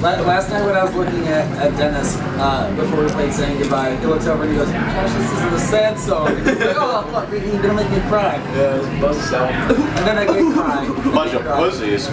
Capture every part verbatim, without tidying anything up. Last night when I was looking at, at Dennis uh, before we played Saying Goodbye, he looks over and he goes, "Gosh, this is the sad song." And he's like, "Oh, fuck, you're gonna make me cry." Yeah, it was a buzz song. And then I did cry. A bunch of pussies.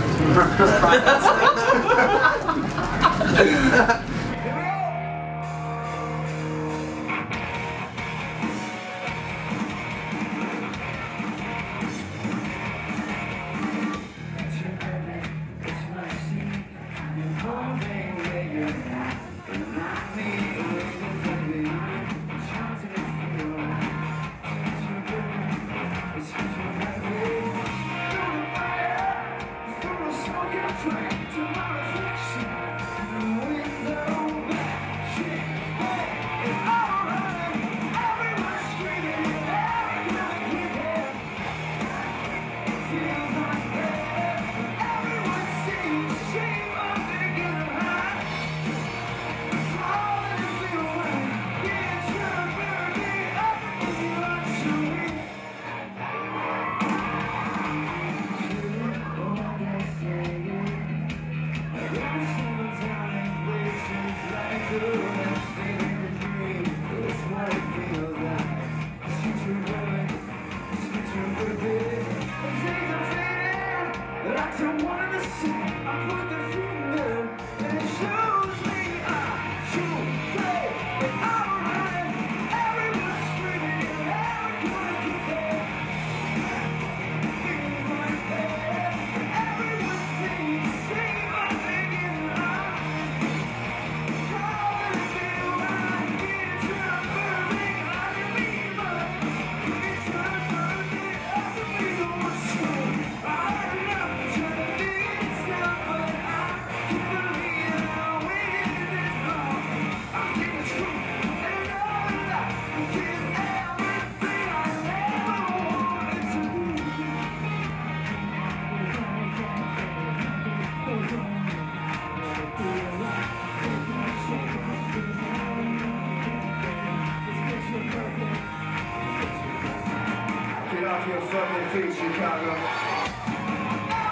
Your fucking feet, Chicago. Come on.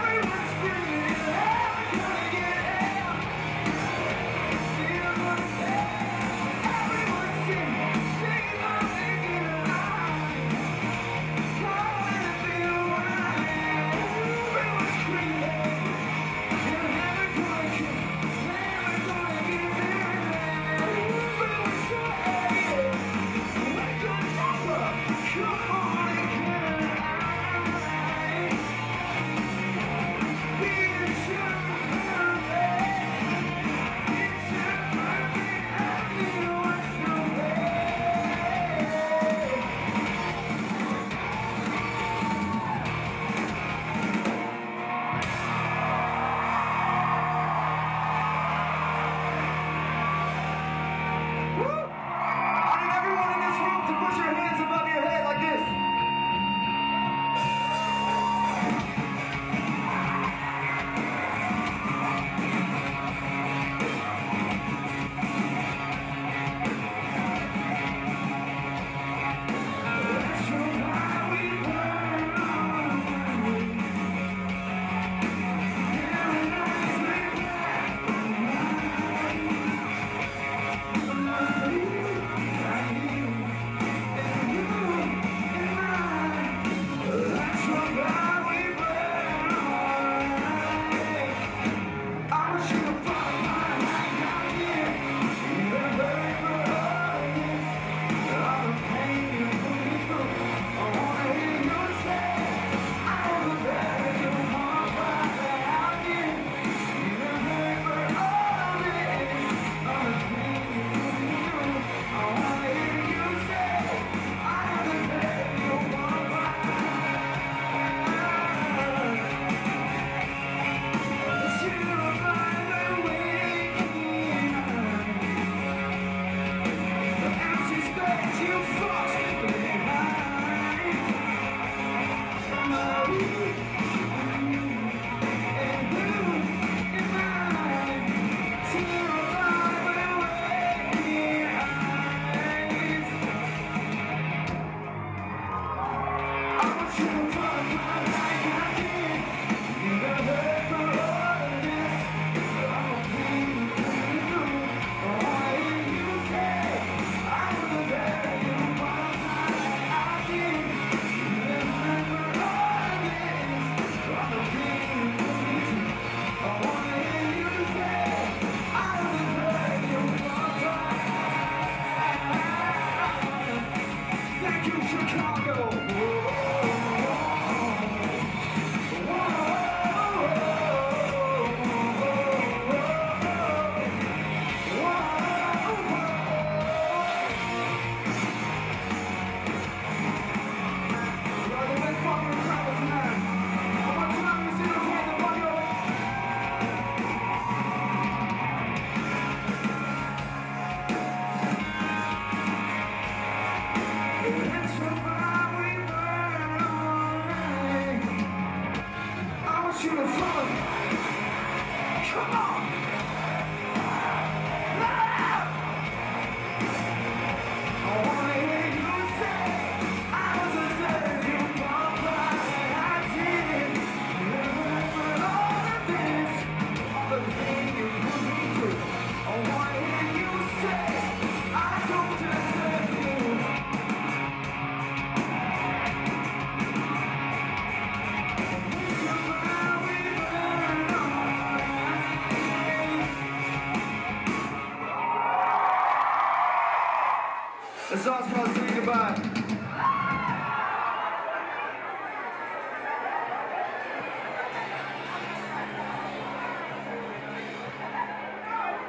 This is all supposed to be goodbye.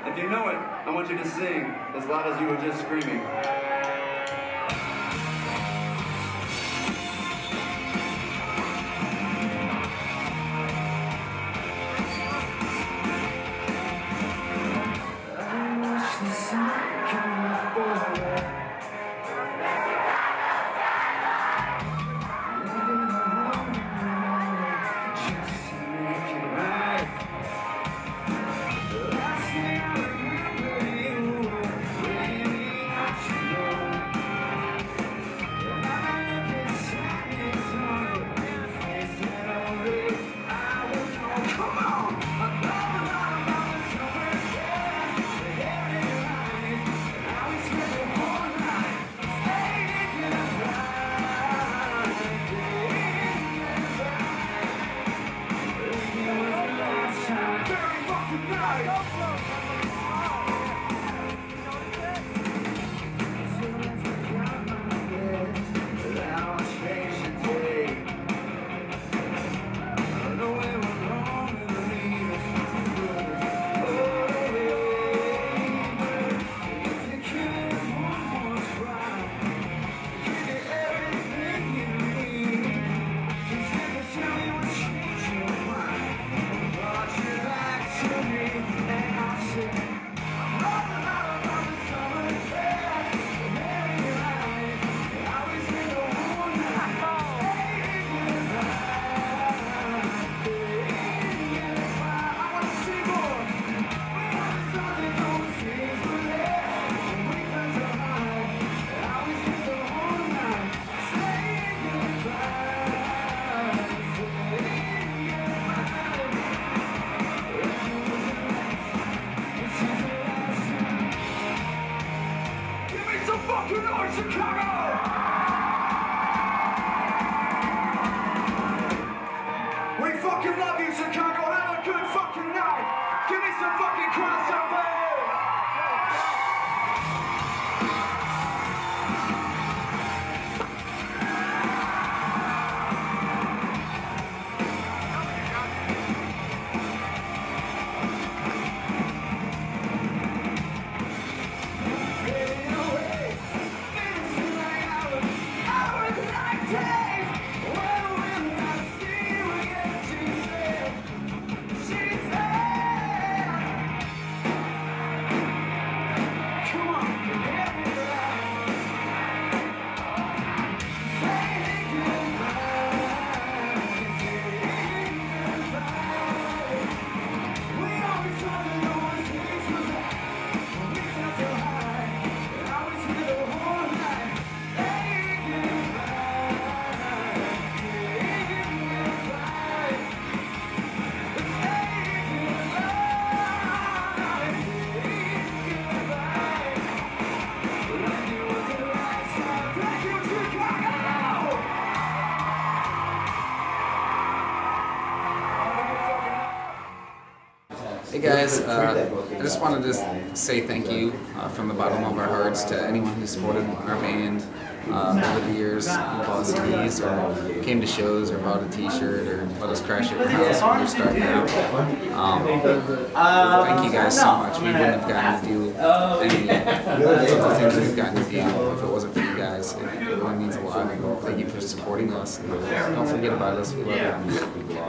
If you know it, I want you to sing as loud as you were just screaming. Hey guys, uh, I just wanted to say thank you uh, from the bottom of our hearts to anyone who supported our band uh, over the years, who bought C Ds or came to shows or bought a t-shirt or let us crash at your house when we were starting out. Um, thank you guys so much. We wouldn't have gotten to do any of the things we've gotten to do if it wasn't for you guys. It really means a lot. Thank you for supporting us. Don't forget about us. We love you.